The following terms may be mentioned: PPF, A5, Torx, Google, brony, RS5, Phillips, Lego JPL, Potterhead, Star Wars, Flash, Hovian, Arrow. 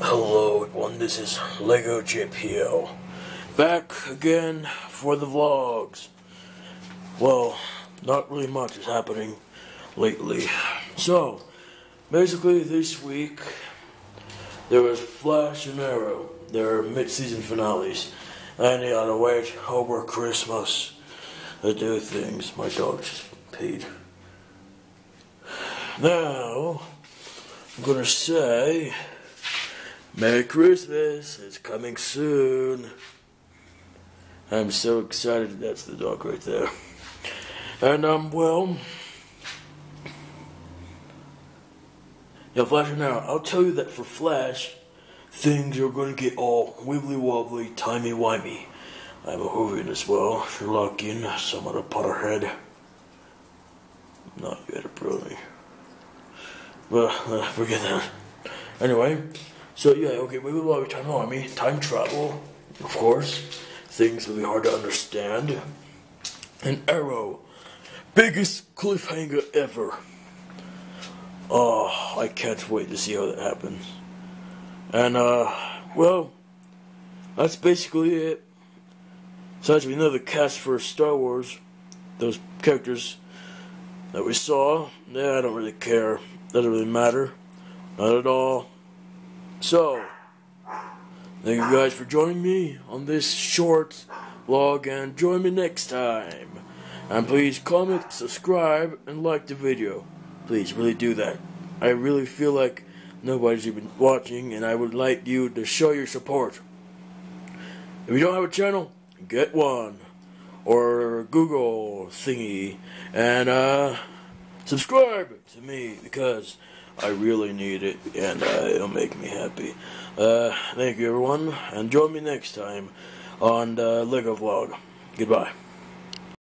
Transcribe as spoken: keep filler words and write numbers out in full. Hello everyone, this is Lego J P L, back again for the vlogs. Well, not really much is happening lately. So, basically this week, there was Flash and Arrow, their mid-season finales. And they had to wait over Christmas to do things. My dog just peed. Now, I'm gonna say... Merry Christmas, it's coming soon. I'm so excited, that's the dog right there. And, um, well... Yeah, Flash and Arrow, I'll tell you that for Flash, things are going to get all wibbly-wobbly, timey-wimey. I'm a Hovian as well, Sherlockian, somewhat a Potterhead. Not yet a brony. Well, uh, forget that. Anyway... So yeah, okay, we will be time on me. Time travel, of course. Things will be hard to understand. And Arrow, biggest cliffhanger ever. Oh, I can't wait to see how that happens. And uh, well, that's basically it. So as we know, the cast for Star Wars, those characters that we saw, yeah, I don't really care. Doesn't really matter, not at all. So, thank you guys for joining me on this short vlog, and join me next time. And please comment, subscribe, and like the video. Please, really do that. I really feel like nobody's even watching, and I would like you to show your support. If you don't have a channel, get one. Or Google thingy. And, uh, subscribe to me, because... I really need it, and uh, it'll make me happy. Uh, thank you, everyone, and join me next time on the Lego Vlog. Goodbye.